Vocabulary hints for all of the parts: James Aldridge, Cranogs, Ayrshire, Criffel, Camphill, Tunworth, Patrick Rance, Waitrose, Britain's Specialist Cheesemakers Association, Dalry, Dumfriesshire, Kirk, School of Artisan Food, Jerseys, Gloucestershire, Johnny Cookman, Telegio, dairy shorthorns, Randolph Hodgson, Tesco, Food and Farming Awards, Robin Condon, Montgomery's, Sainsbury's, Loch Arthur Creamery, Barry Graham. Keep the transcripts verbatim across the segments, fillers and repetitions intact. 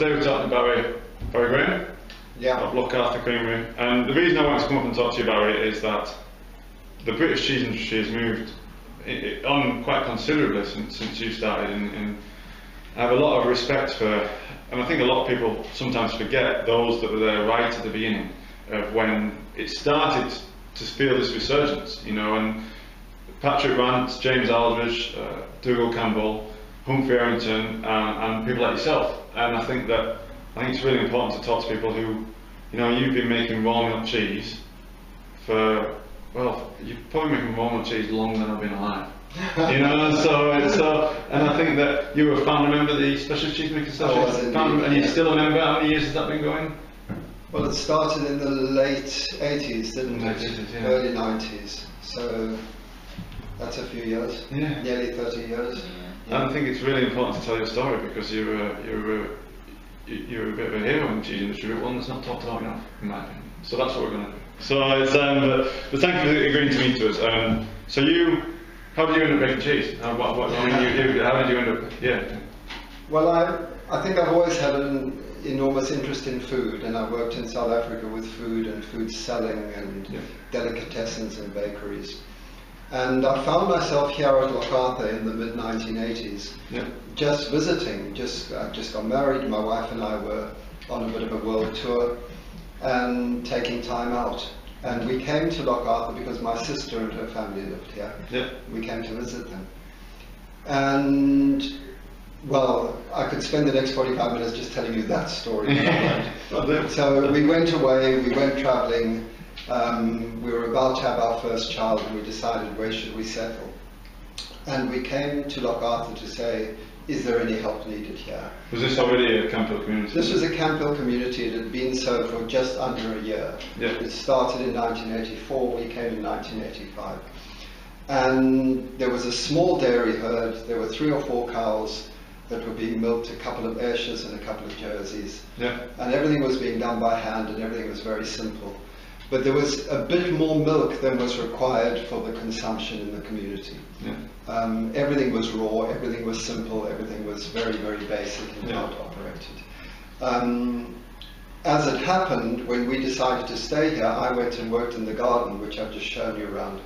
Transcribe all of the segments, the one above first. Today we're talking to Barry, Barry Graham, yeah. of Loch Arthur Creamery. And the reason I wanted to come up and talk to you, Barry, is that the British cheese industry has moved it, it, on quite considerably since, since you started. And, and I have a lot of respect for, and I think a lot of people sometimes forget, those that were there right at the beginning of when it started to feel this resurgence, you know. And Patrick Rance, James Aldridge, uh, Dougal Campbell, Humphrey Errington, uh, and people like yourself. And I think that I think it's really important to talk to people who, you know, you've been making raw milk cheese for, well, you've probably been making raw milk cheese longer than I've been alive. You know, so it's so, and I think that you were a founder member of the Specialist Cheesemakers Association, oh, and you're still a member. How many years has that been going? Well, it started in the late eighties, didn't it? eighties, yeah. Early nineties. So that's a few years. Yeah. Nearly thirty years. Yeah. Yeah. I think it's really important to tell your story because you're a, you're a, you're a bit of a hero in the cheese industry, but one that's not talked about enough, in my opinion. So that's what we're going to do. So it's um, but, but thank you for agreeing to meet to us. Um, so you. How did you end up making cheese? How, what, what, how, did you, how did you end up? Yeah. Well, I I think I've always had an enormous interest in food, and I worked in South Africa with food and food selling and yeah. delicatessens and bakeries, and I found myself here at Loch Arthur in the mid nineteen eighties, yeah. just visiting. Just I just got married. My wife and I were on a bit of a world tour, and taking time out. And we came to Loch Arthur because my sister and her family lived here. Yeah. We came to visit them. And, well, I could spend the next forty-five minutes just telling you that story. So we went away, we went traveling. Um, we were about to have our first child and we decided where should we settle. And we came to Loch Arthur to say, is there any help needed here? Was this already a Camphill community? This was a Camphill community. It had been so for just under a year. Yeah. It started in nineteen eighty-four, we came in nineteen eighty-five. And there was a small dairy herd. There were three or four cows that were being milked, a couple of Ayrshires and a couple of Jerseys. Yeah. And everything was being done by hand and everything was very simple. But there was a bit more milk than was required for the consumption in the community. Yeah. Um, everything was raw, everything was simple, everything was very, very basic and yeah. out-operated. Um, as it happened, when we decided to stay here, I went and worked in the garden, which I've just shown you around.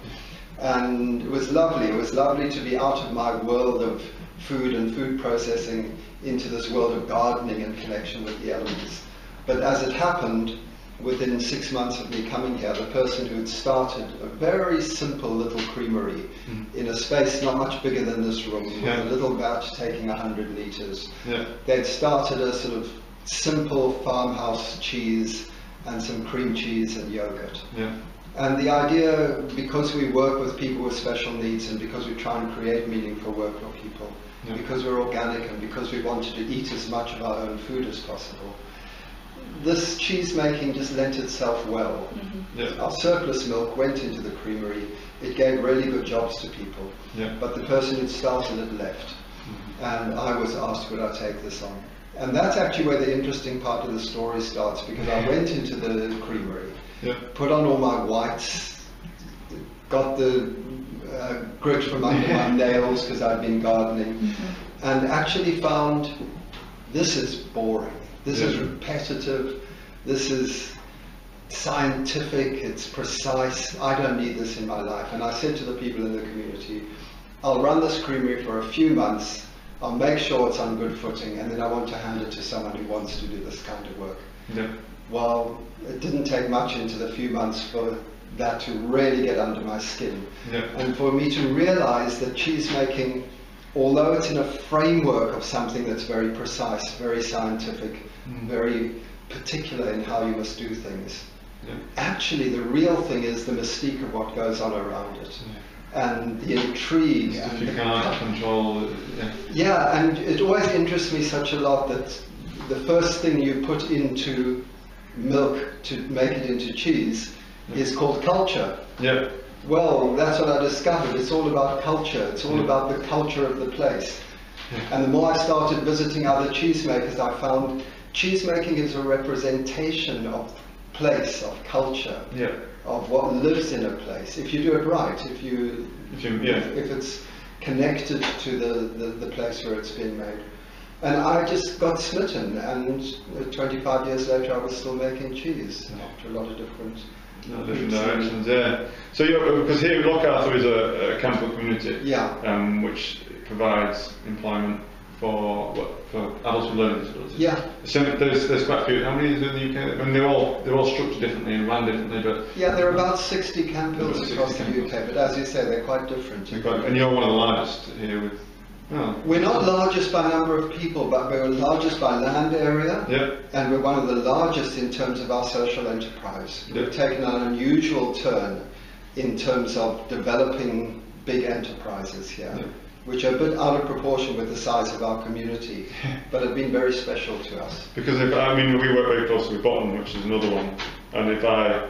And it was lovely. It was lovely to be out of my world of food and food processing into this world of gardening and connection with the elements. But as it happened, within six months of me coming here, the person who had started a very simple little creamery mm. in a space not much bigger than this room, yeah. with a little vat taking one hundred litres, yeah. they'd started a sort of simple farmhouse cheese and some cream cheese and yogurt. Yeah. And the idea, because we work with people with special needs and because we try and create meaningful work for people, yeah. because we're organic and because we wanted to eat as much of our own food as possible, this cheese making just lent itself well. Mm-hmm. yeah. Our surplus milk went into the creamery. It gave really good jobs to people. Yeah. But the person who started it left. Mm-hmm. And I was asked, would I take this on? And that's actually where the interesting part of the story starts, because I went into the creamery, yeah. put on all my whites, got the uh, grit from under my nails because I'd been gardening, mm-hmm. and actually found this is boring. This yeah. is repetitive, this is scientific, it's precise, I don't need this in my life. And I said to the people in the community, I'll run this creamery for a few months, I'll make sure it's on good footing, and then I want to hand it to someone who wants to do this kind of work. Yeah. Well, it didn't take much into the few months for that to really get under my skin. Yeah. And for me to realize that cheese making, although it's in a framework of something that's very precise, very scientific, mm. very particular in how you must do things, yeah. actually the real thing is the mystique of what goes on around it, yeah. and the intrigue. And if you can't control it. Yeah. yeah, and it always interests me such a lot that the first thing you put into milk to make it into cheese yeah. is called culture. Yeah. Well, that's what I discovered. It's all about culture. It's all yeah. about the culture of the place. Yeah. And the more I started visiting other cheesemakers, I found cheesemaking is a representation of place, of culture, yeah. of what lives in a place. If you do it right, if you, if, you, yeah. if, if it's connected to the, the, the place where it's been made. And I just got smitten, and twenty-five years later I was still making cheese, after a lot of different, no, different directions. Yeah. So, because here Loch Arthur is a, a Camphill community, yeah, um, which provides employment for what, for adults with learning disabilities. Yeah. So there's there's quite a few. How many is in the U K? I mean, they're all they're all structured differently and ran differently, but yeah, there are about sixty Campills across the U K, but as you say, they're quite different. They're quite, and you're one of the largest here with. Oh. We're not largest by number of people, but we're largest by land area, yep, and we're one of the largest in terms of our social enterprise. Yep. We've taken an unusual turn in terms of developing big enterprises here, yep, which are a bit out of proportion with the size of our community, but have been very special to us. Because, if, I mean, we work very closely with Bottom, which is another one, and if I,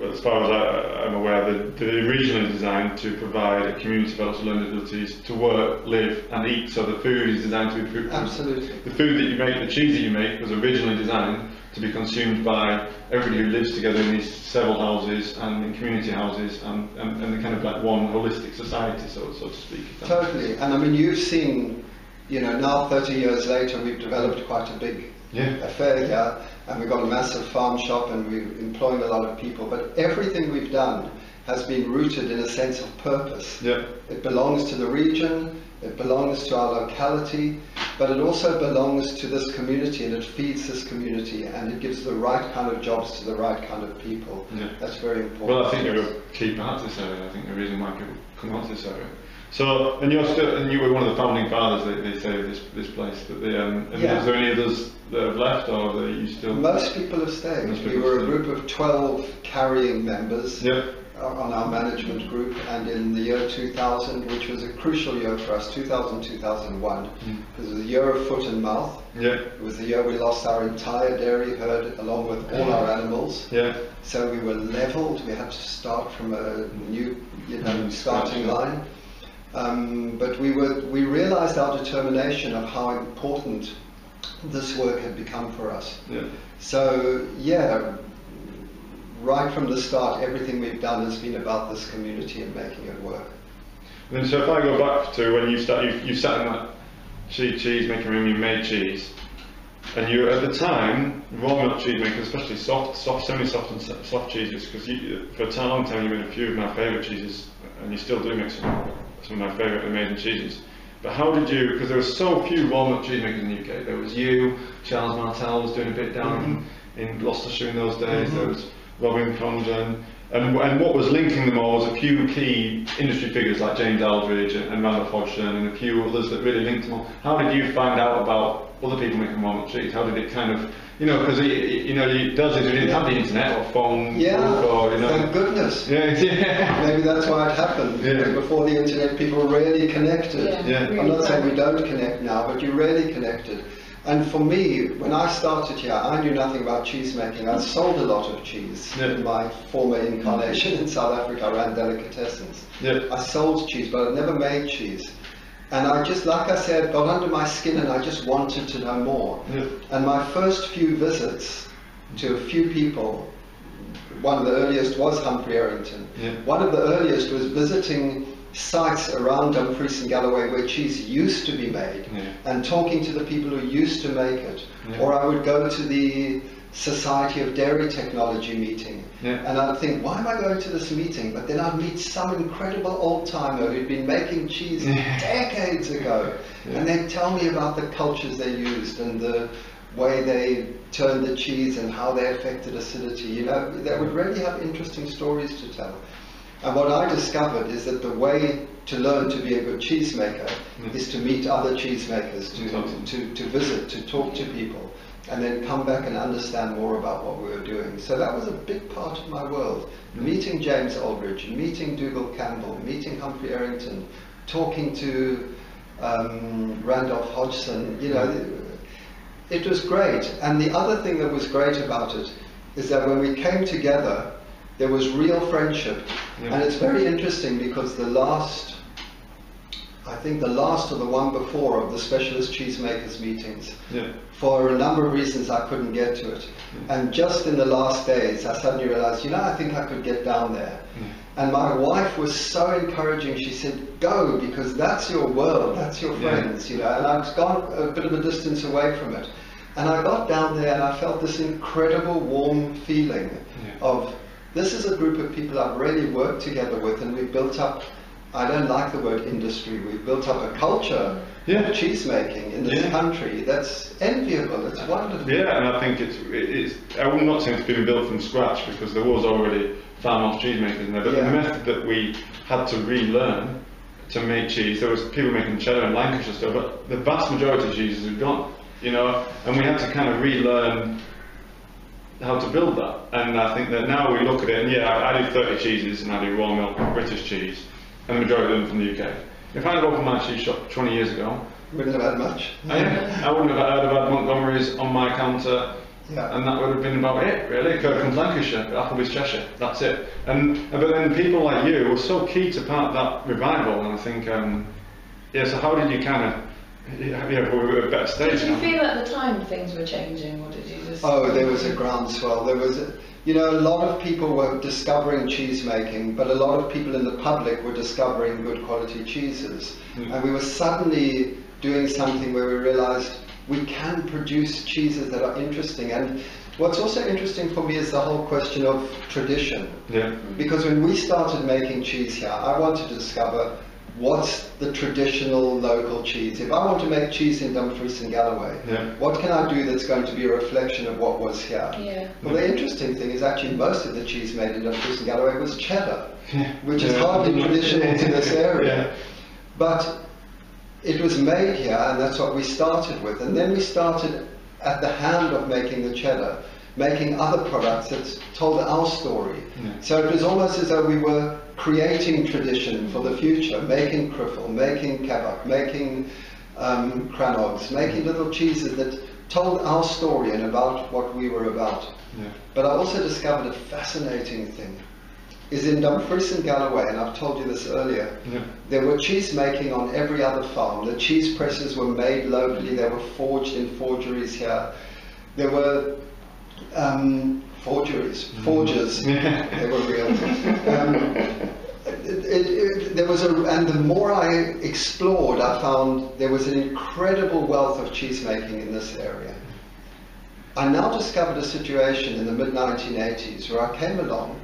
well, as far as I, I'm aware, they're, they're originally designed to provide a community for adults with learning disabilities to work, live and eat, so the food is designed to be food. Absolutely. The food that you make, the cheese that you make, was originally designed to be consumed by everybody who lives together in these several houses and in community houses and, and, and the kind of like one holistic society, so, so to speak. Totally, and I mean you've seen, you know, now thirty years later we've developed quite a big, yeah, affair here, and we've got a massive farm shop and we're employing a lot of people, but everything we've done has been rooted in a sense of purpose. Yeah. It belongs to the region, it belongs to our locality, but it also belongs to this community and it feeds this community and it gives the right kind of jobs to the right kind of people. Yeah. That's very important. Well, I think you're a key part of this area. I think the reason why people come out to this area. So, and you're still, and you were one of the founding fathers, they, they say, of this, this place. But the, um, and yeah. Is there any others that have left, or are you still? Most people have stayed. People we were stayed. a group of twelve carrying members, yep, on our management group, and in the year two thousand, which was a crucial year for us, two thousand, two thousand one, mm, it was the year of foot and mouth. Yeah. It was the year we lost our entire dairy herd along with all, yeah, our animals. Yeah. So we were leveled, we had to start from a new, you know, starting line. Um, but we were, we realized our determination of how important this work had become for us. Yeah. So, yeah, right from the start, everything we've done has been about this community and making it work. And then, so if I go back to when you start, you, you sat in that cheese, cheese making room, you made cheese, and you, at the time, raw milk cheese makers, especially soft, soft, semi-soft and soft cheeses, because for a long time you made a few of my favorite cheeses, and you still do make some. Some of my favourite amazing cheeses. But how did you, because there were so few raw milk cheese makers in the U K, there was you, Charles Martel was doing a bit down, mm-hmm, in Gloucestershire in those days, mm-hmm, there was Robin Condon, and, and what was linking them all was a few key industry figures like James Aldridge and, and Randolph Hodgson and a few others that really linked them all. How did you find out about other people making raw milk cheese? How did it kind of, you know, because you know, you does it, we didn't have the internet or phone, yeah, or, you know. Thank goodness. Yeah, yeah. Maybe that's why it happened. Yeah. Before the internet, people really connected. Yeah. Yeah. I'm not saying we don't connect now, but you really connected. And for me, when I started here, I knew nothing about cheese making. I sold a lot of cheese, yeah, in my former incarnation in South Africa. I ran delicatessens. Yeah. I sold cheese, but I never made cheese. And I just, like I said, got under my skin and I just wanted to know more. Yeah. And my first few visits to a few people, one of the earliest was Humphrey Errington. Yeah. One of the earliest was visiting sites around Dumfries and Galloway where cheese used to be made, yeah, and talking to the people who used to make it. Yeah. Or I would go to the Society of Dairy Technology meeting, yeah, and I'd think, why am I going to this meeting? But then I'd meet some incredible old-timer who'd been making cheese, yeah, decades ago, yeah, and they'd tell me about the cultures they used and the way they turned the cheese and how they affected acidity. You know, they would really have interesting stories to tell. And what I discovered is that the way to learn to be a good cheesemaker, mm, is to meet other cheesemakers, to, mm, to, to visit, to talk to people, and then come back and understand more about what we were doing. So that was a big part of my world. Mm. Meeting James Aldridge, meeting Dougal Campbell, meeting Humphrey Errington, talking to um, Randolph Hodgson, you know, it, it was great. And the other thing that was great about it is that when we came together, there was real friendship. Yeah. And it's very interesting because the last, I I think the last or the one before of the specialist cheesemakers meetings. Yeah. For a number of reasons I couldn't get to it. Yeah. And just in the last days I suddenly realized, you know, I think I could get down there. Yeah. And my wife was so encouraging, she said, go, because that's your world, that's your friends, yeah. you know, and I've gone a bit of a distance away from it. And I got down there and I felt this incredible warm feeling yeah. of, this is a group of people I've really worked together with, and we've built up, I don't like the word industry, we've built up a culture yeah. of cheese making in this yeah. country that's enviable, it's wonderful. Yeah, and I think it's, it's I will not say it's been built from scratch, because there was already farm-off cheese makers in there, but yeah. the method that we had to relearn to make cheese, there was people making cheddar and Lancashire stuff, but the vast majority of cheeses are gone, you know, and we had to kind of relearn how to build that. And I think that now we look at it, and yeah, I, I do thirty cheeses and I do raw milk and British cheese, and the majority of them from the U K. If I had opened my cheese shop twenty years ago, wouldn't have had much. I, I wouldn't have had, I'd have had Montgomery's on my counter, yeah. and that would have been about it, really. Kirk and Lancashire, Appleby's Cheshire, that's it. And but then people like you were so key to part of that revival, and I think, um, yeah. So how did you kind of? Yeah, yeah, but we were at a better stage. Did you now. feel at the time things were changing, or did you just? Oh, there was a groundswell. There was, a, you know, a lot of people were discovering cheese making, but a lot of people in the public were discovering good quality cheeses, mm. and we were suddenly doing something where we realised we can produce cheeses that are interesting. And what's also interesting for me is the whole question of tradition. Yeah. Because when we started making cheese here, I wanted to discover, what's the traditional local cheese? If I want to make cheese in Dumfries and Galloway, yeah. what can I do that's going to be a reflection of what was here? Yeah. Well, the interesting thing is actually most of the cheese made in Dumfries and Galloway was cheddar, yeah. which yeah. is hardly yeah. traditional to this area. Yeah. But it was made here, and that's what we started with. And then we started at the hand of making the cheddar, making other products that told our story. Yeah. So it was almost as though we were creating tradition for the future, making Criffel, making kebab, making um, cranogs, making little cheeses that told our story and about what we were about. Yeah. But I also discovered a fascinating thing, is in Dumfries and Galloway, and I've told you this earlier, yeah. there were cheese making on every other farm. The cheese presses were made locally, they were forged in forgeries here. There were um, Forgeries, forgers, yeah. they were real. Um, it, it, it, there was a, and the more I explored, I found there was an incredible wealth of cheese making in this area. I now discovered a situation in the mid nineteen eighties where I came along,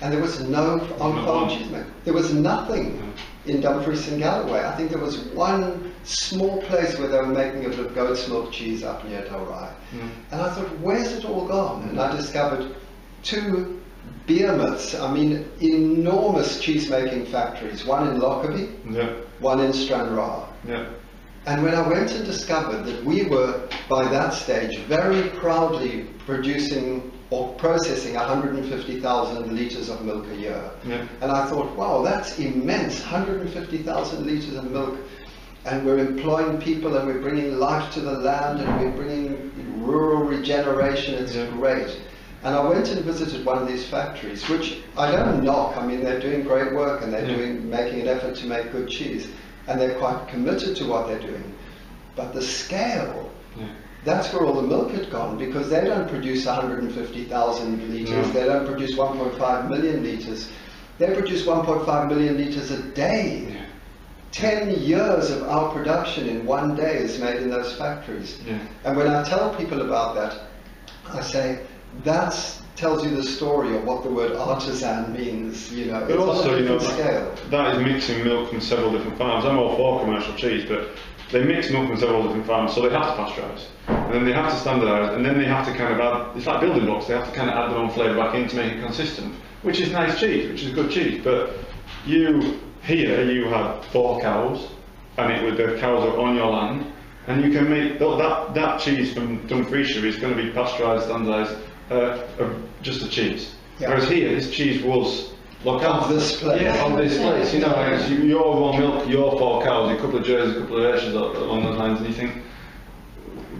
and there was no on-farm cheese making. There was nothing in Dumfries and Galloway. I think there was one small place where they were making a bit of goat's milk cheese up near Dalry. Mm. And I thought, where's it all gone? And I discovered two behemoths, I mean enormous cheese making factories, one in Lockerbie, yeah. one in Stranraer. Yeah. And when I went and discovered that we were, by that stage, very proudly producing or processing one hundred fifty thousand litres of milk a year. Yeah. And I thought, wow, that's immense, one hundred fifty thousand litres of milk. And we're employing people, and we're bringing life to the land, and we're bringing rural regeneration. It's yeah. great. And I went and visited one of these factories, which I don't knock. I mean, they're doing great work, and they're yeah. doing, making an effort to make good cheese. And they're quite committed to what they're doing. But the scale, yeah. that's where all the milk had gone, because they don't produce one hundred fifty thousand litres. No. They don't produce one point five million litres. They produce one point five million litres a day. Yeah. Ten years of our production in one day is made in those factories. Yeah. And when I tell people about that, I say, that tells you the story of what the word artisan means, you know. But it's also, you know, scale. That, that is mixing milk from several different farms. I'm all for commercial cheese, but they mix milk from several different farms, so they have to pasteurise. And then they have to standardise, and then they have to kind of add, it's like building blocks, they have to kind of add their own flavour back in to make it consistent, which is nice cheese, which is good cheese, but you... Here you have four cows, and it with the cows are on your land, and you can make that that cheese from Dumfriesshire is going to be pasteurised, standardised, uh, uh, just a cheese. Yeah. Whereas here, this cheese was look on this place, yeah, on this place. You know, it's your raw milk, your four cows, a couple of Jerseys, a couple of Ayrshires along those lines, and you think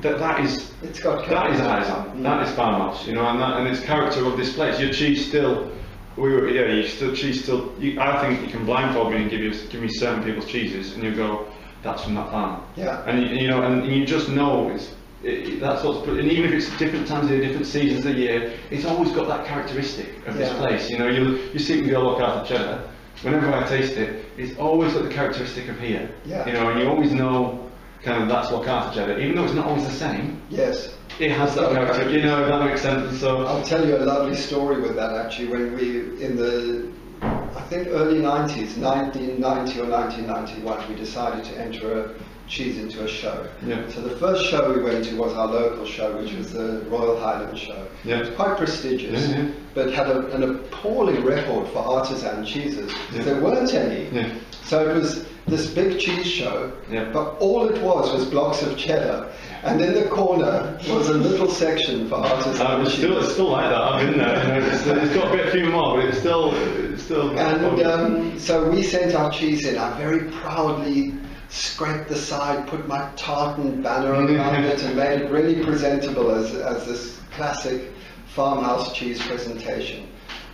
that that is it's got that is artisan, mm. that is farmhouse, you know, and that and it's character of this place. Your cheese still We were, yeah, you still cheese still. You, I think you can blindfold me and give you give me certain people's cheeses, and you go, that's from that farm. Yeah. And you, you know, and you just know it's it, that's what's. And even if it's different times of the different seasons of the year, it's always got that characteristic of yeah. this place. You know, you you see it with your Loch Arthur cheddar. Whenever I taste it, it's always got the characteristic of here. Yeah. You know, and you always know kind of that's Loch Arthur cheddar, even though it's not always the same. Yes. It has that character, you know, if that makes sense. So I'll tell you a lovely story with that actually. When we, in the, I think early nineties, nineteen ninety or nineteen ninety-one, we decided to enter a cheese into a show. Yeah. So the first show we went to was our local show, which was the Royal Highland show. Yeah. It was quite prestigious, yeah, yeah. but had a, an appalling record for artisan cheeses. Yeah. There weren't any. Yeah. So it was this big cheese show, yeah. but all it was was blocks of cheddar. And in the corner was a little section for artists. Uh, it's, still, it's still like that, I've been there. It's, it's got a bit few more, but it's still... It's still and um, so we sent our cheese in. I very proudly scraped the side, put my tartan banner around it, and made it really presentable as, as this classic farmhouse cheese presentation.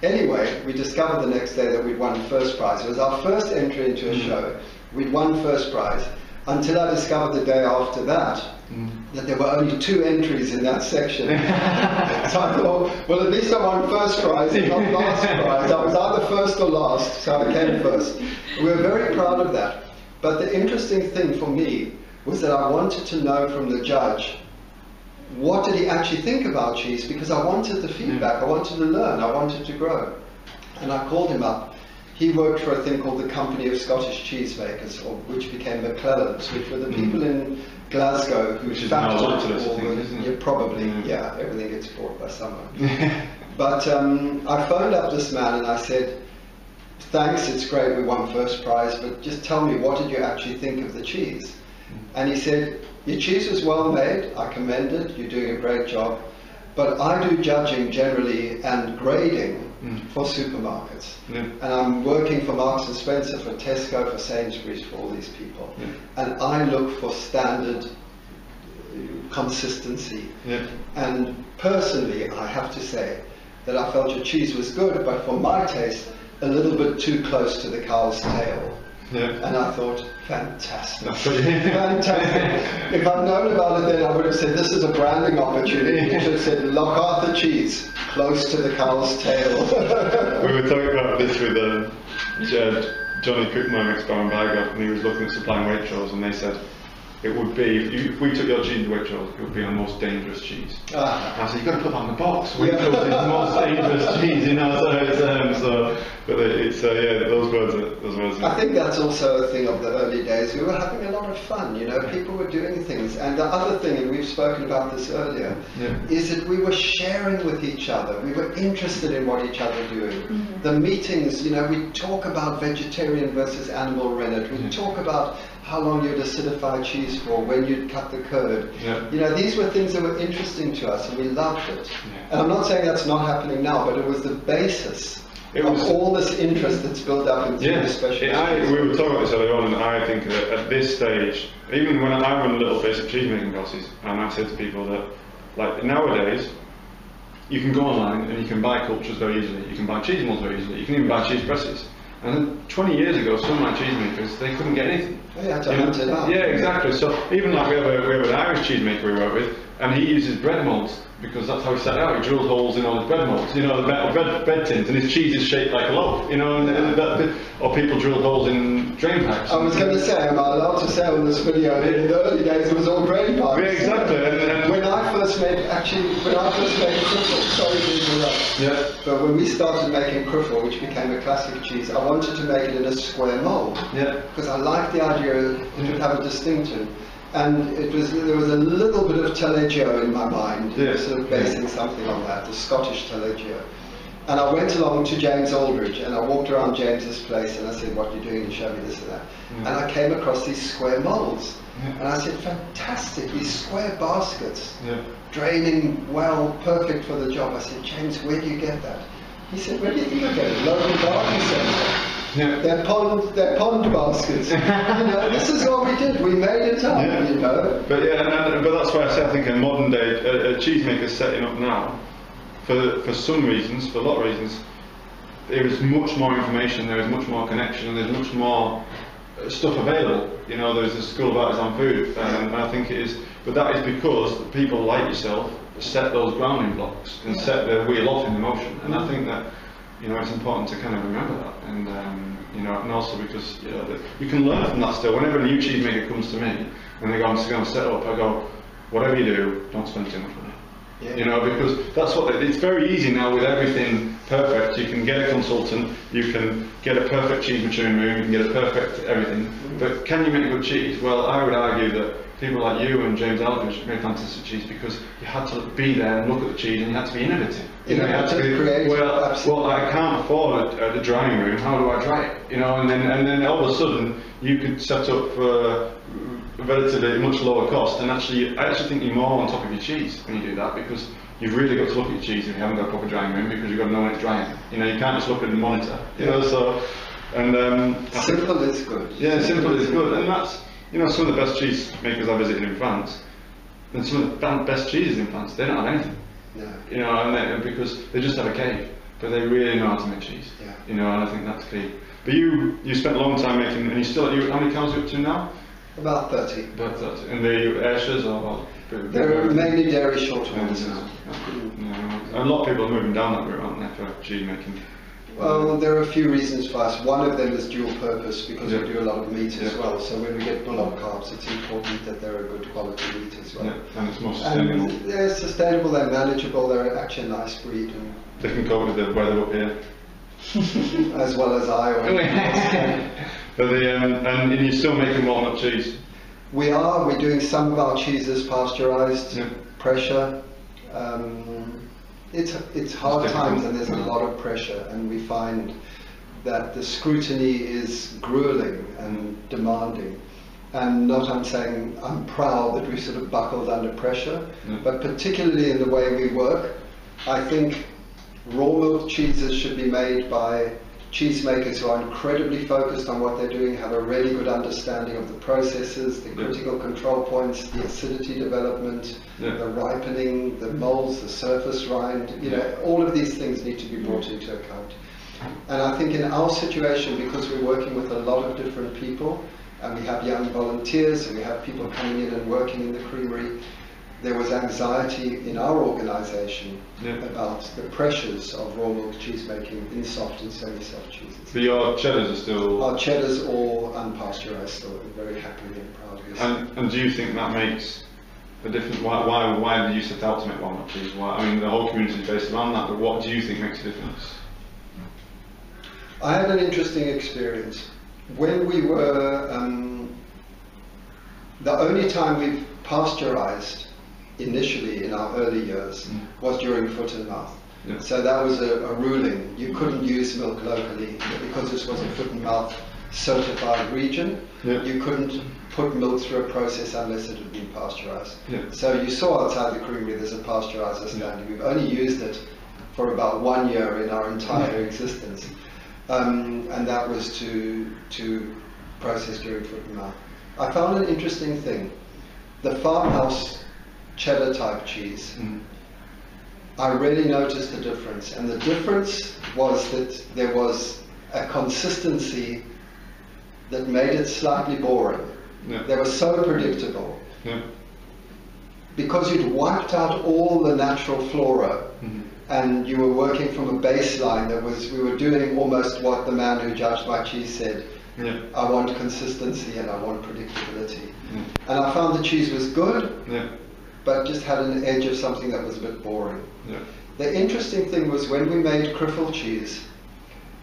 Anyway, we discovered the next day that we'd won first prize. It was our first entry into a mm. show. We'd won first prize. Until I discovered the day after that, mm. that there were only two entries in that section. So I thought, well, at least I won first prize and not last prize. I was either first or last, so I came first. We were very proud of that. But the interesting thing for me was that I wanted to know from the judge, what did he actually think about cheese? Because I wanted the feedback, I wanted to learn, I wanted to grow. And I called him up. He worked for a thing called the Company of Scottish Cheese Makers, or, which became McClellan's, which were the people mm. in Glasgow who factored all the... Yeah, probably, mm. yeah, everything gets bought by someone. But um, I phoned up this man and I said, thanks, it's great, we won first prize, but just tell me, what did you actually think of the cheese? Mm. And he said, your cheese was well made, I commend it, you're doing a great job, but I do judging generally and grading Mm. for supermarkets. Yeah. And I'm working for Marks and Spencer, for Tesco, for Sainsbury's, for all these people. Yeah. And I look for standard consistency. Yeah. And personally, I have to say that I felt your cheese was good, but for my taste, a little bit too close to the cow's tail. Yeah. And I thought, fantastic, fantastic. If I'd known about it then, I would have said, this is a branding opportunity. You should have said, Loch Arthur cheese, close to the cow's tail. We were talking about this with uh, Johnny Cookman, ex-Baron Bygough, and he was looking at supplying Waitrose, and they said, it would be, if, you, if we took your cheese to Waitrose, it would be our most dangerous cheese. Ah. And I said, you've got to put that on the box. Waitrose is the most dangerous cheese, you know, so it's, um, so, but it's, uh, yeah, those words are, those words are. I think that's also a thing of the early days. We were having a lot of fun, you know, people were doing things. And the other thing, and we've spoken about this earlier, yeah. is that we were sharing with each other. We were interested in what each other were doing. Mm-hmm. The meetings, you know, we talk about vegetarian versus animal rennet. We yeah. talk about how long you'd acidify cheese for, when you'd cut the curd. Yeah. You know, these were things that were interesting to us and we loved it. Yeah. And I'm not saying that's not happening now, but it was the basis it of was, all this interest that's built up in yeah. the special I, We were talking about this earlier on, and I think that at this stage, even when I run little basic cheese making courses, and I said to people that, like, nowadays, you can go online and you can buy cultures very easily, you can buy cheese molds very easily, you can even buy cheese presses. And twenty years ago, some of my cheesemakers, they couldn't get anything. They had to hunt it up. Yeah, exactly. So even like we have, a, we have an Irish cheesemaker we work with, and he uses bread moulds, because that's how he set out. He drilled holes in all his bread moulds, you know, the bread, bread, bread tins, and his cheese is shaped like a loaf, you know, and, and that, or people drilled holes in drain pipes. I was going to say, am I allowed to say on this video that in the early days it was all drain pipes? Yeah, exactly. And, and when I first made, actually, when I first made Criffel, sorry to interrupt, yeah. but when we started making Criffel, which became a classic cheese, I wanted to make it in a square mould, yeah. because I liked the idea it yeah. would have a distinction. And it was, there was a little bit of Telegio in my mind, yeah. sort of basing something on that, the Scottish Telegio. And I went along to James Aldridge, and I walked around James's place, and I said, what are you doing? And show me this and that. Yeah. And I came across these square moulds. Yeah. And I said, fantastic, these square baskets, yeah. draining well, perfect for the job. I said, James, where do you get that? He said, where do you get it? Local garden centre. Yeah. They're pond, they're pond baskets. You know, this is what we did. We made it up. Yeah. You know. But yeah, and, and, but that's why I say I think a modern day a, a cheesemaker is setting up now, for for some reasons, for a lot of reasons, there is much more information, there is much more connection, and there's much more stuff available. You know, there's the School of Artisan Food, um, and I think it is, but that is because people like yourself set those grounding blocks and set their wheel off in the motion, and I think that, you know, it's important to kind of remember that, and um, you know, and also because, you know, that you can learn from that still. Whenever a new cheesemaker comes to me and they go, I'm just going to set up, I go, whatever you do, don't spend too much money. Yeah. You know, because that's what, it's very easy now with everything perfect. You can get a consultant, you can get a perfect cheese maturing room, you can get a perfect everything, mm-hmm. But can you make good cheese? Well, I would argue that people like you and James Aldridge made fantastic cheese because you had to be there and look at the cheese, and you had to be innovative. You know, you had to be, well, absolutely. Well, I can't afford a, a drying room, how do I dry it? You know, and then, and then all of a sudden you could set up for uh, relatively much lower cost, and actually, I actually think you're more on top of your cheese when you do that, because you've really got to look at your cheese if you haven't got a proper drying room, because you've got to know when it's drying. You know, you can't just look at the monitor. You know, so, and um, simple think, is good. Yeah, simple, simple is good, and that's, you know, some of the best cheese makers I visited in France, and some of the best cheeses in France, they don't have anything. Yeah. You know, and they, because they just have a cave, but they really know how to make cheese. Yeah. You know, and I think that's key. But you, you spent a long time making, and you still, you, how many cows are you up to now? About thirty. About thirty. And they're Ayrshires or what? They're mainly dairy shorthorns now. Yeah. A lot of people are moving down that route, aren't they, for cheese making? Well, there are a few reasons for us. One of them is dual purpose, because yeah. we do a lot of meat yeah. as well. So when we get bullock calves, it's important that they're a good quality meat as well. Yeah. And it's more sustainable. And they're sustainable, they're manageable, they're actually a nice breed. And they can cope with the weather up here. As well as I. Or but the, um, and you're still making walnut cheese? We are. We're doing some of our cheeses pasteurised, yeah. pressure. Um, It's, it's hard times, and there's a lot of pressure, and we find that the scrutiny is grueling and demanding. And not I'm saying I'm proud that we sort of buckled under pressure, mm. but particularly in the way we work, I think raw milk cheeses should be made by cheesemakers who are incredibly focused on what they're doing, have a really good understanding of the processes, the yeah. critical control points, the acidity development, yeah. the ripening, the molds, the surface rind, you yeah. know, all of these things need to be brought into account. And I think in our situation, because we're working with a lot of different people, and we have young volunteers, and we have people coming in and working in the creamery, there was anxiety in our organisation yeah. about the pressures of raw milk cheese making in soft and semi-soft cheeses. But your cheddars are still... Our cheddars all unpasteurised, still, very happily and proudly. And, and do you think that makes a difference? Why, why, why do you set out to make walnut cheese? Why, I mean, the whole community is based around that, but what do you think makes a difference? I had an interesting experience. When we were... Um, the only time we've pasteurised initially in our early years mm. was during foot and mouth. Yeah. So that was a, a ruling. You couldn't use milk locally because this was a foot and mouth certified region. Yeah. You couldn't put milk through a process unless it had been pasteurised. Yeah. So you saw outside the creamery there's a pasteuriser standing. Yeah. We've only used it for about one year in our entire yeah. existence. Um, and that was to, to process during foot and mouth. I found an interesting thing. The farmhouse cheddar type cheese, mm. I really noticed the difference, and the difference was that there was a consistency that made it slightly boring. Yeah. They were so predictable. Yeah. Because you'd wiped out all the natural flora, mm. and you were working from a baseline that was, we were doing almost what the man who judged my cheese said, yeah. I want consistency and I want predictability. Yeah. And I found the cheese was good, yeah. but just had an edge of something that was a bit boring. Yeah. The interesting thing was when we made Criffel cheese,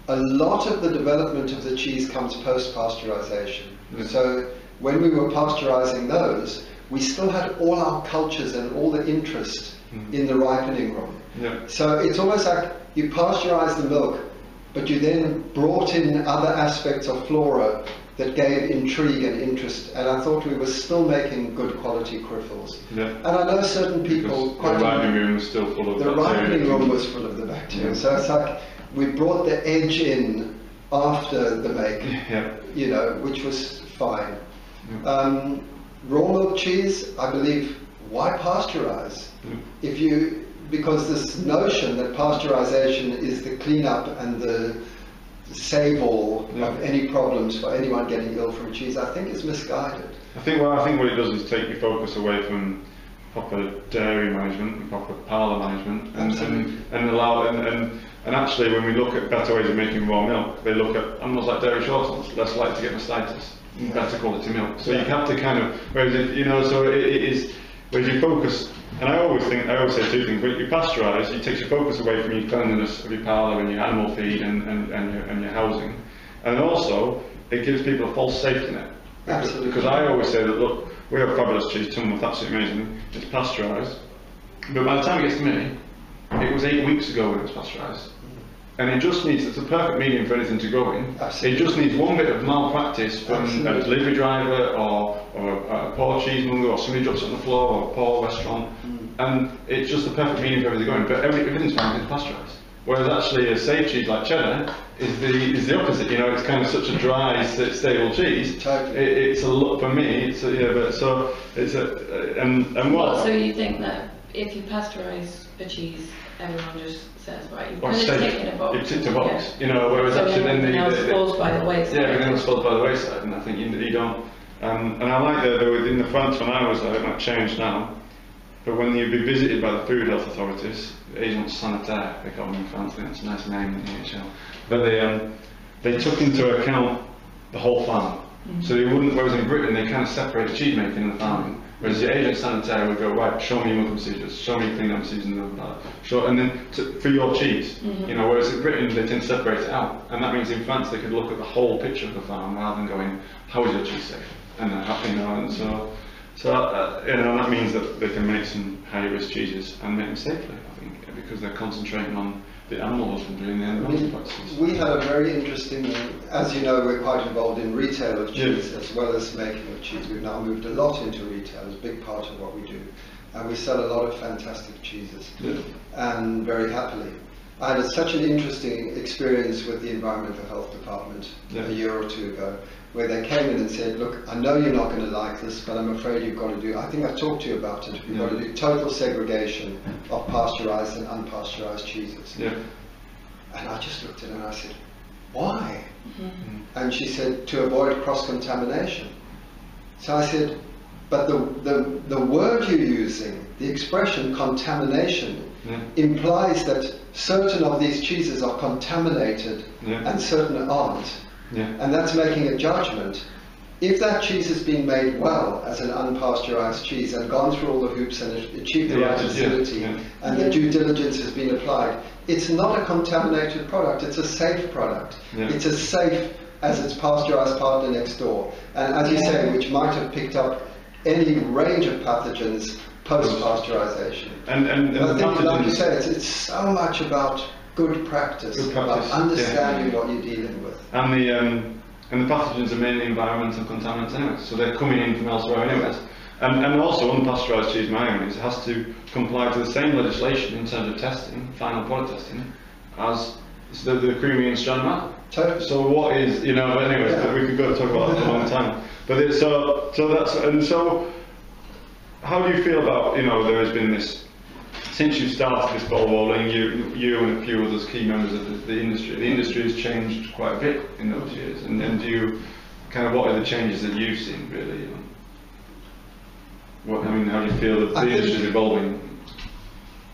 a lot of the development of the cheese comes post-pasteurization. Yeah. So when we were pasteurizing those, we still had all our cultures and all the interest mm-hmm. in the ripening room. Yeah. So it's almost like you pasteurize the milk, but you then brought in other aspects of flora that gave intrigue and interest, and I thought we were still making good quality Criffels. Yeah. And I know certain people... Quite the ripening room was still full of the bacteria. The ripening room was full of the bacteria. Yeah. So it's like we brought the edge in after the make, yeah. you know, which was fine. Yeah. Um, raw milk cheese, I believe, why pasteurize? Yeah. If you... because this notion that pasteurization is the cleanup and the save all yeah. of any problems for anyone getting ill from cheese, I think is misguided. I think, well, I think what it does is take your focus away from proper dairy management and proper parlour management, and and, and allow and, and and actually when we look at better ways of making raw milk, they look at animals like dairy shorthorns, less likely to get mastitis, yeah. better quality milk. So yeah. you have to kind of, whereas it, you know, so it, it is. Whereas you focus, and I always think, I always say two things, but you pasteurise, you take your focus away from your cleanliness of your parlour and your animal feed and, and, and, your, and your housing. And also, it gives people a false safety net. Absolutely. Because I always say that, look, we have fabulous cheese, Tunworth, absolutely amazing, it's pasteurised. But by the time it gets to me, it was eight weeks ago when it was pasteurised. And it just needs, it's a perfect medium for anything to go in. Absolutely. It just needs one bit of malpractice from Absolutely. a delivery driver or, or a, a poor cheesemonger or somebody drops it on the floor or a poor restaurant. Mm. And it's just the perfect medium for everything to go in. But every, everything's fine, it's pasteurised. Whereas actually a safe cheese like cheddar is the, is the opposite. You know, it's kind of such a dry, stable cheese. Totally. It, it's a lot for me. It's a, yeah, but so it's a, and, and what? Well, so you think that if you pasteurise a cheese, everyone just says, right, you've kind of ticked a box. You've ticked a box, yeah. you know, whereas so actually then the... everything else falls by the wayside. Yeah, everything else falls by the wayside, and I think you, you don't... Um, and I like that, though, in the France when I was there, it might change now, but when you'd be visited by the food health authorities, agents sanitaire, they call them in France, I think that's a nice name in the N H L, but they, um, they took into account the whole farm. Mm-hmm. So they wouldn't, whereas in Britain, they kind of separate cheese making and the farming. Whereas the agent sanitary would go, right, show me milking procedures, show me clean up season, and that. Show, and then to, for your cheese, mm-hmm. you know. Whereas in Britain they tend to separate it out, and that means in France they could look at the whole picture of the farm rather than going, how is your cheese safe? And they're happy now, and so, so uh, you know, that means that they can make some high-risk cheeses and make them safely, I think, because they're concentrating on the animal husbandry and the animal practices. We had a very interesting, as you know, we're quite involved in retail of cheese yes. as well as making of cheese. We've now moved a lot into retail, it's a big part of what we do. And we sell a lot of fantastic cheeses, yes. and very happily. I had such an interesting experience with the Environmental Health Department yes. a year or two ago, where they came in and said, look, I know you're not going to like this, but I'm afraid you've got to do, I think I talked to you about it, you've yeah. got to do total segregation of pasteurised and unpasteurised cheeses. Yeah. And I just looked at her and I said, why? Mm-hmm. And she said, to avoid cross-contamination. So I said, but the, the, the word you're using, the expression contamination, yeah. implies that certain of these cheeses are contaminated yeah. and certain aren't. Yeah. And that's making a judgment. If that cheese has been made well as an unpasteurized cheese and gone through all the hoops and achieved the yeah, right acidity yeah, yeah. and yeah. the due diligence has been applied, it's not a contaminated product, it's a safe product. Yeah. It's as safe as its pasteurized partner next door. And as you yeah. say, which might have picked up any range of pathogens post-pasteurization. And, and, and I think, like you say, it's, it's so much about Good practice, Good practice, about understanding yeah. what you're dealing with. And the, um, and the pathogens are mainly environmental contaminants anyway, so they're coming in from elsewhere anyways. And, and also unpasteurised cheese, my own, has to comply to the same legislation in terms of testing, final product testing, as the, the creamy and Stranraer. Totally. So what is, you know, anyway, yeah. we could go talk about it for a long time. But it's, so, so that's, and so, how do you feel about, you know, there has been this, since you started this ball rolling, you, you and a few others, key members of the, the industry, the industry has changed quite a bit in those years. And, and do you, kind of, what are the changes that you've seen, really? What, I mean, how do you feel that the I industry is evolving?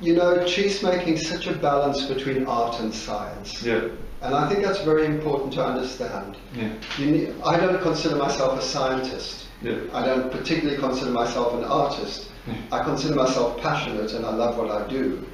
You know, cheese making is such a balance between art and science. Yeah. And I think that's very important to understand. Yeah. You need, I don't consider myself a scientist. Yeah. I don't particularly consider myself an artist. I consider myself passionate and I love what I do.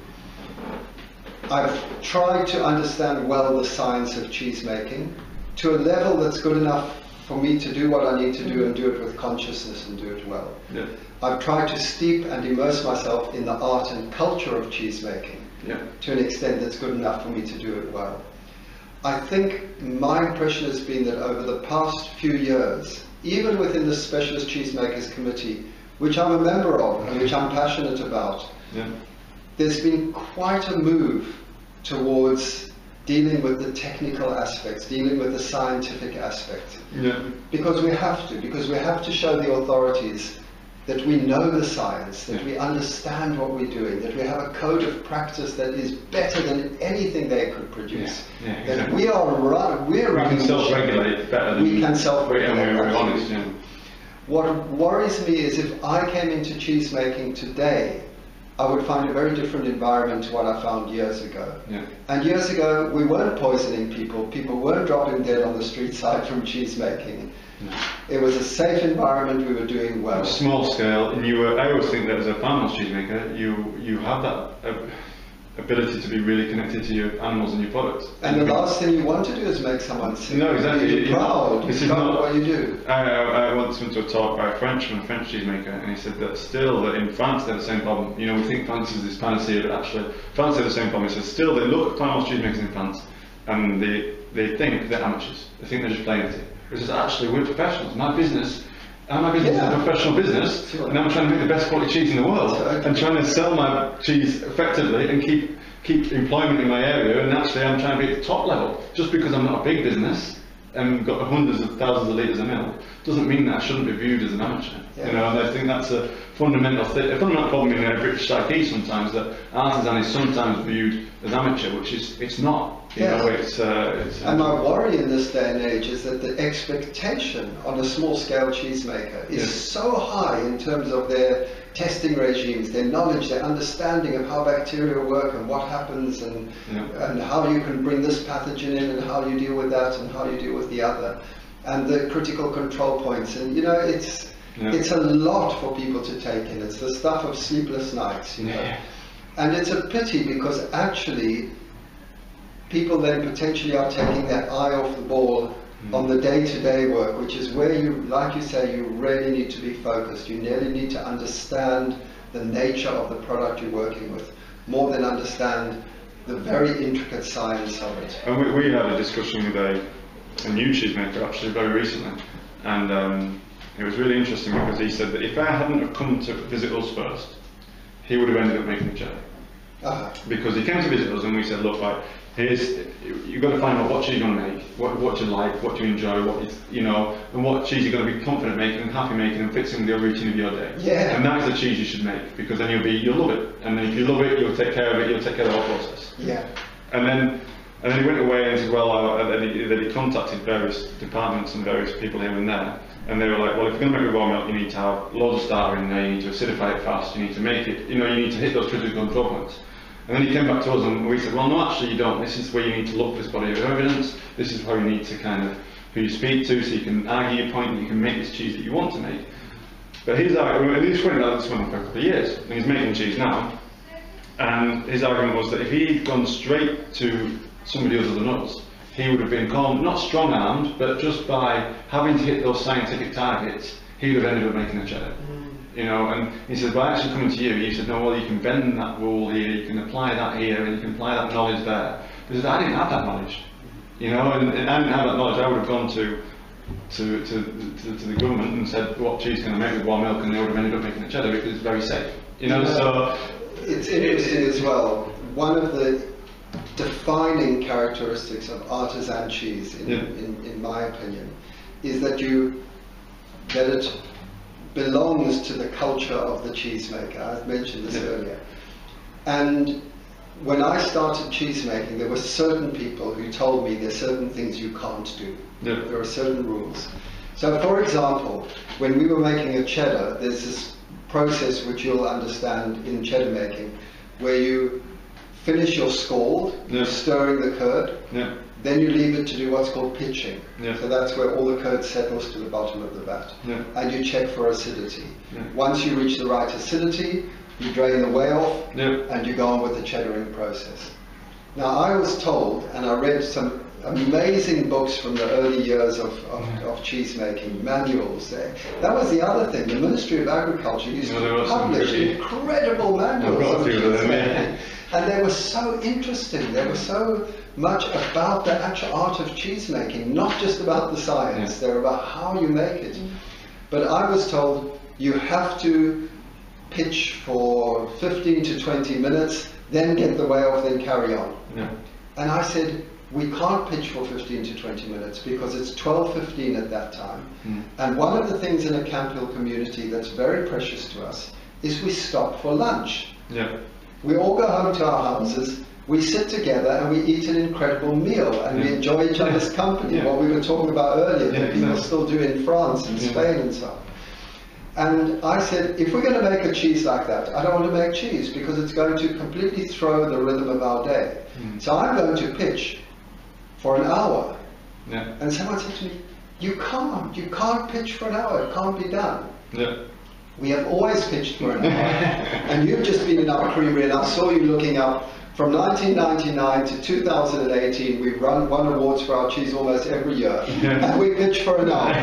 I've tried to understand well the science of cheese making to a level that's good enough for me to do what I need to do and do it with consciousness and do it well. Yeah. I've tried to steep and immerse myself in the art and culture of cheese making yeah. to an extent that's good enough for me to do it well. I think my impression has been that over the past few years, even within the Specialist Cheesemakers Committee, which I'm a member of and which I'm passionate about, yeah. there's been quite a move towards dealing with the technical aspects, dealing with the scientific aspect. Yeah. Because we have to, because we have to show the authorities that we know the science, that we understand what we're doing, that we have a code of practice that is better than anything they could produce. Yeah, yeah, exactly. That we are run, we're running. We can self-regulate better than we can self-regulate. And we're honest. Yeah. What worries me is if I came into cheese making today, I would find a very different environment to what I found years ago. Yeah. And years ago, we weren't poisoning people. People weren't dropping dead on the street side from cheese making. It was a safe environment, we were doing well. Small scale, and you were, I always think that as a farmhouse cheesemaker, you, you have that uh, ability to be really connected to your animals and your products. And the last thing you want to do is make someone sick. No, exactly. You're, you're proud, you're proud of what you do. I, I, I once went to a talk by a Frenchman, a French cheesemaker, and he said that still, that in France they have the same problem. You know, we think France is this panacea, but actually, France has the same problem. He says still, they look at farmhouse cheesemakers in France, and they, they think they're amateurs. They think they're just playing it. Because actually we're professionals. My business, and my business yeah. is a professional business, sure. and I'm trying to make the best quality cheese in the world, right. and trying to sell my cheese effectively and keep keep employment in my area. And actually, I'm trying to be at the top level. Just because I'm not a big business and got hundreds of thousands of litres of milk doesn't mean that I shouldn't be viewed as an amateur. Yeah. You know, and I think that's a fundamental thing, a fundamental problem in our British psyche sometimes, that artisan is sometimes viewed as amateur, which is it's not. You yeah. know, it's, uh, it's, and my worry in this day and age is that the expectation on a small-scale cheesemaker is yes. so high in terms of their testing regimes, their knowledge, their understanding of how bacteria work and what happens, and yeah. and how you can bring this pathogen in, and how you deal with that, and how you deal with the other, and the critical control points. And you know, it's yeah. it's a lot for people to take in. It's the stuff of sleepless nights, you know. Yeah. And it's a pity, because actually, people then potentially are taking their eye off the ball mm. on the day-to-day work, which is where you, like you say, you really need to be focused. You really need to understand the nature of the product you're working with, more than understand the very intricate science of it. And we, we had a discussion with a, a new cheesemaker actually very recently, and um, it was really interesting because he said that if I hadn't have come to visit us first, he would have ended up making a jelly. Uh-huh. Because he came to visit us and we said, look, like, here's, you've got to find out what cheese you're going to make, what, what you like, what you enjoy, what you, you know, and what cheese you're going to be confident making and happy making and fixing the routine of your day. Yeah. And that's the cheese you should make, because then you'll be, you'll love it. And then if you love it, you'll take care of it, you'll take care of the whole process. Yeah. And then, and then he went away and said, well, I, and then, he, then he contacted various departments and various people here and there. And they were like, well, if you're going to make a raw milk, you need to have loads of starter in there, you need to acidify it fast, you need to make it, you know, you need to hit those critical control points. And then he came back to us and we said, well, no, actually you don't. This is where you need to look for this body of evidence. This is how you need to kind of, who you speak to, so you can argue your point and you can make this cheese that you want to make. But his argument, and he's been like this one for a couple of years, and he's making cheese now. And his argument was that if he'd gone straight to somebody other than us, he would have been calm, not strong-armed, but just by having to hit those scientific targets, he would have ended up making a cheddar. You know, and he said, by actually coming to you, you said, no, well, you can bend that rule here, you can apply that here, and you can apply that knowledge there. He said, I didn't have that knowledge. You know, and, and I didn't have that knowledge. I would have gone to to, to, to, to the government and said, what cheese can I make with warm milk? And they would have ended up making a cheddar, because it's very safe. You know, yeah. so... It's interesting as well. One of the defining characteristics of artisan cheese, in, yeah. in, in my opinion, is that you... that it... belongs to the culture of the cheesemaker. I've mentioned this yeah. earlier. And when I started cheesemaking, there were certain people who told me there's certain things you can't do. Yeah. There are certain rules. So for example, when we were making a cheddar, there's this process which you'll understand in cheddar making, where you finish your scald, yeah. stirring the curd, yeah. then you leave it to do what's called pitching. Yeah. So that's where all the curd settles to the bottom of the vat. Yeah. And you check for acidity. Yeah. Once you reach the right acidity, you drain the whey off, yeah. and you go on with the cheddaring process. Now I was told, and I read some amazing books from the early years of, of, of cheese making, manuals there. That was the other thing, the Ministry of Agriculture used well, to publish really incredible manuals of cheese making. Yeah. And they were so interesting, they were so much about the actual art of cheese making, not just about the science, yeah. they're about how you make it. Mm. But I was told you have to pitch for fifteen to twenty minutes, then get the whey off, then carry on. Yeah. And I said, we can't pitch for fifteen to twenty minutes because it's twelve fifteen at that time. Mm. And one of the things in a Camphill community that's very precious to us is we stop for lunch. Yeah. We all go home to our houses, we sit together and we eat an incredible meal and yeah. we enjoy each other's yeah. company, yeah. what we were talking about earlier, yeah, that exactly. people still do in France and yeah. Spain and so on. And I said, if we're going to make a cheese like that, I don't want to make cheese because it's going to completely throw the rhythm of our day. Mm. So I'm going to pitch for an hour. Yeah. And someone said to me, you can't, you can't pitch for an hour, it can't be done. Yeah. We have always pitched for an hour. And you've just been in our creamery and I saw you looking up. From nineteen ninety-nine to two thousand eighteen, we've run won awards for our cheese almost every year, yeah. and we pitch for an hour.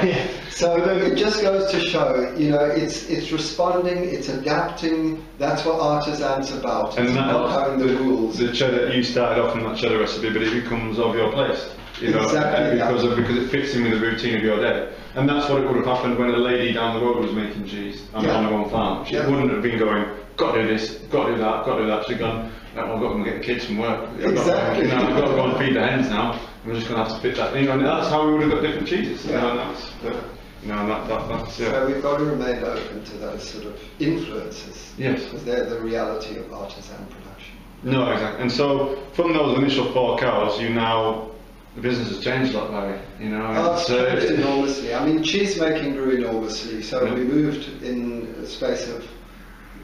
So it just goes to show, you know, it's it's responding, it's adapting. That's what artisan's about. And it's that, not having the, the rules. The cheddar you started off in that cheddar recipe, but it becomes of your place, you know, exactly because yeah. of, because it fits in with the routine of your day. And that's what it would have happened when a lady down the road was making cheese on yeah. her own farm. She yeah. wouldn't have been going, got to do this, got to do that, got to do that. She'd gone, oh, I've got to go and get the kids from work. I've exactly. Got to, you know, I've got to go and feed the hens now. We're just going to have to fit that in. You know, and that's how we would have got different cheeses. Yeah. You know, and that's, uh, you know, and that, that, that's, yeah. So we've got to remain open to those sort of influences. Yes. Because they're the reality of artisan production. No, exactly. And so from those initial four cows, you now, the business has changed a lot, Barry. You know, oh, it's changed uh, enormously. I mean, cheese making grew enormously. So yeah. we moved in a space of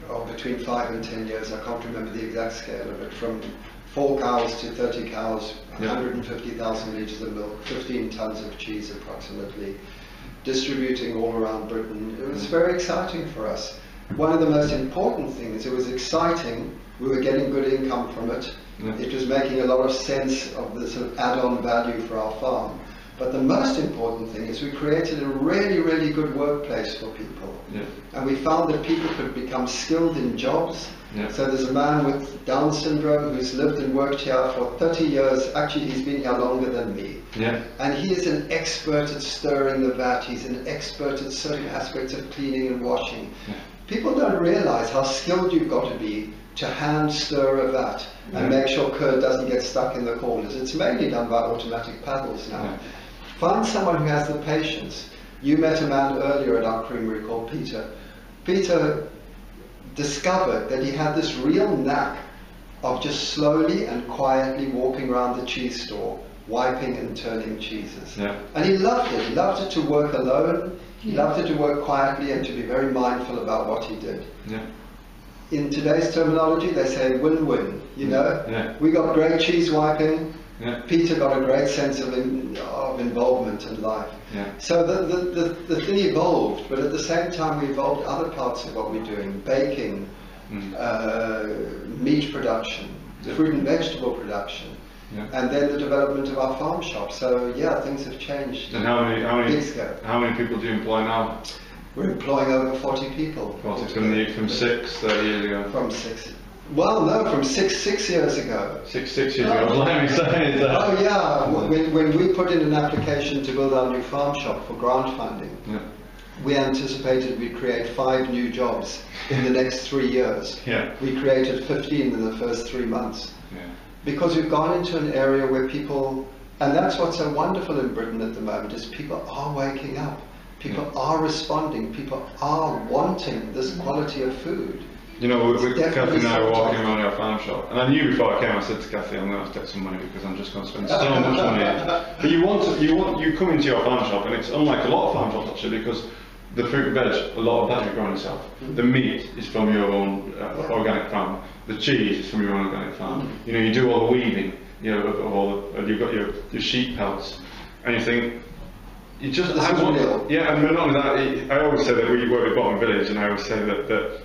Oh, between five and ten years, I can't remember the exact scale of it, from four cows to thirty cows, yeah. one hundred fifty thousand litres of milk, fifteen tonnes of cheese approximately, distributing all around Britain. It was very exciting for us. One of the most important things, it was exciting, we were getting good income from it, yeah. it was making a lot of sense of the sort of add-on value for our farm. But the most important thing is we created a really, really good workplace for people. Yeah. And we found that people could become skilled in jobs. Yeah. So there's a man with Down syndrome who's lived and worked here for thirty years. Actually, he's been here longer than me. Yeah. And he is an expert at stirring the vat. He's an expert at certain aspects of cleaning and washing. Yeah. People don't realize how skilled you've got to be to hand stir a vat yeah. and make sure curd doesn't get stuck in the corners. It's mainly done by automatic paddles now. Yeah. Find someone who has the patience. You met a man earlier at our creamery called Peter. Peter discovered that he had this real knack of just slowly and quietly walking around the cheese store, wiping and turning cheeses. Yeah. And he loved it. He loved it to work alone. He yeah. loved it to work quietly and to be very mindful about what he did. Yeah. In today's terminology, they say win-win. You know, yeah. we got great cheese wiping. Yeah. Peter got a great sense of, in, of involvement in life. Yeah. So the, the, the, the thing evolved, but at the same time we evolved other parts of what we're doing. Baking, mm. uh, meat production, yeah. fruit and vegetable production, yeah. and then the development of our farm shop. So yeah, things have changed. And how many, how many, how many people do you employ now? We're employing over forty people. forty from, the, from six, thirty years ago? From six. Well, no, from six six years ago. Six six years ago. Oh yeah, when, when we put in an application to build our new farm shop for grant funding, yeah. we anticipated we'd create five new jobs in the next three years. Yeah. We created fifteen in the first three months. Yeah. Because we've gone into an area where people, and that's what's so wonderful in Britain at the moment, is people are waking up, people yeah. are responding, people are wanting this quality of food. You know, we, we, Kathy and I were walking around our farm shop, and I knew before I came, I said to Kathy, I'm going to have to take some money because I'm just going to spend so much money. But you want, to, you want, you come into your farm shop, and it's unlike a lot of farm shops actually, because the fruit and veg, a lot of that you grow yourself. Mm-hmm. The meat is from your own uh, organic farm. The cheese is from your own organic farm. Mm-hmm. You know, you do all the weaving. You know, of all the, you've got your, your sheep pelts, and you think. You just, this I is want, real. Yeah, and not only that, I always say that we work at Bottom Village, and I always say that that.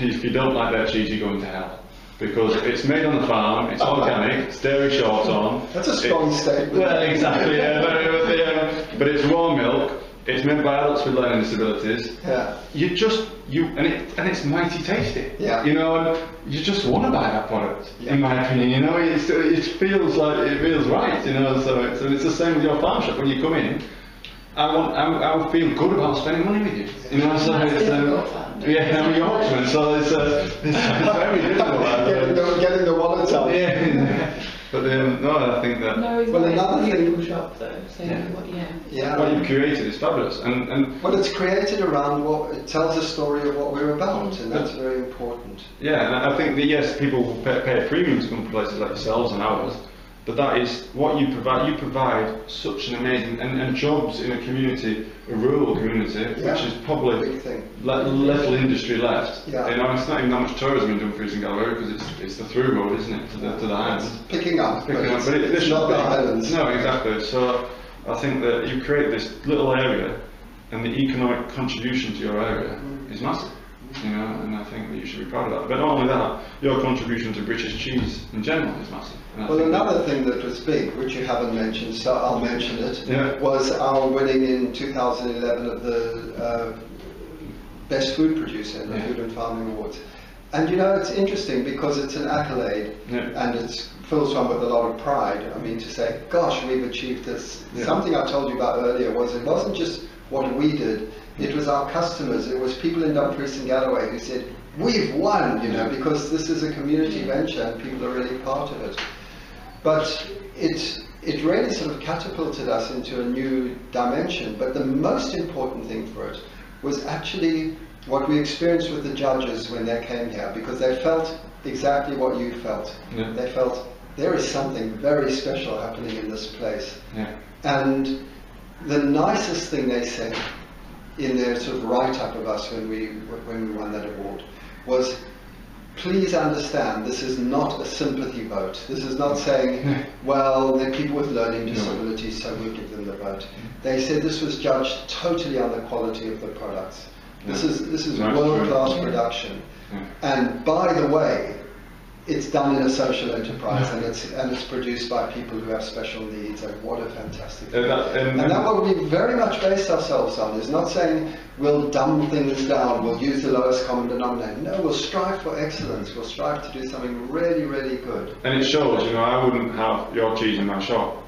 If you don't like their cheese, you're going to hell. Because it's made on the farm, it's oh, organic, right. it's dairy shorthorn. That's a strong statement. Well, exactly, yeah, but, yeah. But it's raw milk, it's made by adults with learning disabilities. Yeah. You just, you, and, it, and it's mighty tasty. Yeah. You know, and you just want to buy that product, yeah. in my opinion, you know, it's, it feels like, it feels right, you know, so it's, and it's the same with your farm shop when you come in. I want. I would feel good about spending money with you. You know, so it's um, yeah, I'm a Yorkshireman, so it's, uh, it's, it's very difficult. Getting the, getting the wallet out. Yeah, but um, haven't got. I think that. No, well, another thing. Shop though. So yeah. What, yeah. yeah. What you've created is fabulous, and and. Well, it's created around what it tells a story of what we're about, mm. and that's very important. Yeah, and I think that yes, people will pay, pay premiums from places like yourselves and ours, but that is what you provide. You provide such an amazing and, and jobs in a community, a rural community, yeah. which is probably le little industry left. Yeah. You know, it's not even that much tourism in Dumfries and Galloway because it's it's the through road, isn't it, to the to the islands? Picking up, picking but up, it's, but it, it's not the islands. No, exactly. So I think that you create this little area, and the economic contribution to your area mm. is massive. You know, and I think that you should be proud of that. But not only that, your contribution to British cheese in general is massive. Well, another thing that was big, which you haven't mentioned, so I'll mention it, yeah. was our winning in two thousand eleven of the uh, Best Food Producer in the yeah. Food and Farming Awards. And you know, it's interesting because it's an accolade yeah. and it fills one with a lot of pride. I mean, to say, gosh, we've achieved this. Yeah. Something I told you about earlier was it wasn't just what we did, it was our customers, it was people in Dumfries and Galloway who said, we've won, you know, because this is a community venture and people are really part of it. But it, it really sort of catapulted us into a new dimension, but the most important thing for it was actually what we experienced with the judges when they came here, because they felt exactly what you felt. Yeah. They felt, there is something very special happening in this place. Yeah. And the nicest thing they said, in their sort of write-up of us when we when we won that award, was, please understand, this is not a sympathy vote. This is not saying, well, they're people with learning disabilities, so we'll give them the vote. They said this was judged totally on the quality of the products. This yeah. is this is nice world-class yeah. production, yeah. and by the way, it's done in a social enterprise, yeah. and it's and it's produced by people who have special needs, and what a fantastic thing. And, that, and, and that what we very much based ourselves on is not saying we'll dumb things down, we'll use the lowest common denominator. No, we'll strive for excellence, we'll strive to do something really, really good. And it shows, you know, I wouldn't have your cheese in my shop,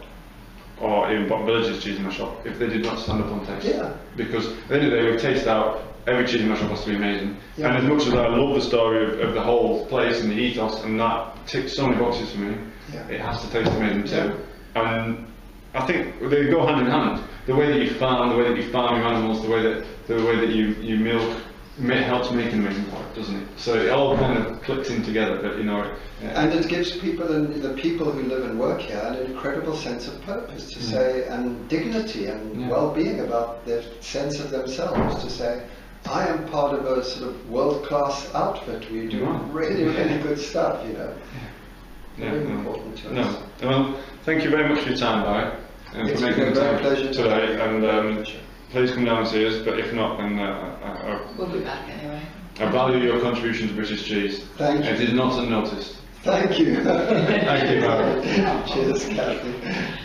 or even Bob Village's cheese in my shop, if they did not stand up on taste. Yeah. Because at the end of the day, we taste out. Every cheese in my shop has to be amazing. Yeah. And as much as I love the story of, of the whole place and the ethos, and that ticks so many boxes for me, yeah. it has to taste amazing too. Yeah. And I think they go hand in hand. The way that you farm, the way that you farm your animals, the way that the way that you, you milk, it helps make an amazing product, doesn't it? So it all kind of clicks in together. But you know, yeah. and it gives people, and the people who live and work here, an incredible sense of purpose to yeah. say, and dignity and yeah. well-being about their sense of themselves to say, I am part of a sort of world-class outfit. We do really, really good stuff, you know. Yeah. Very yeah, important no. to us. No. Well, thank you very much for your time, Barry. And it's for making been a great pleasure today. To and um, please come down and see us. But if not, then uh, I, I, we'll be back anyway. I value your contribution to British cheese. Thank you. It is not unnoticed. Thank you. Thank you, Barry. Cheers, Kathy.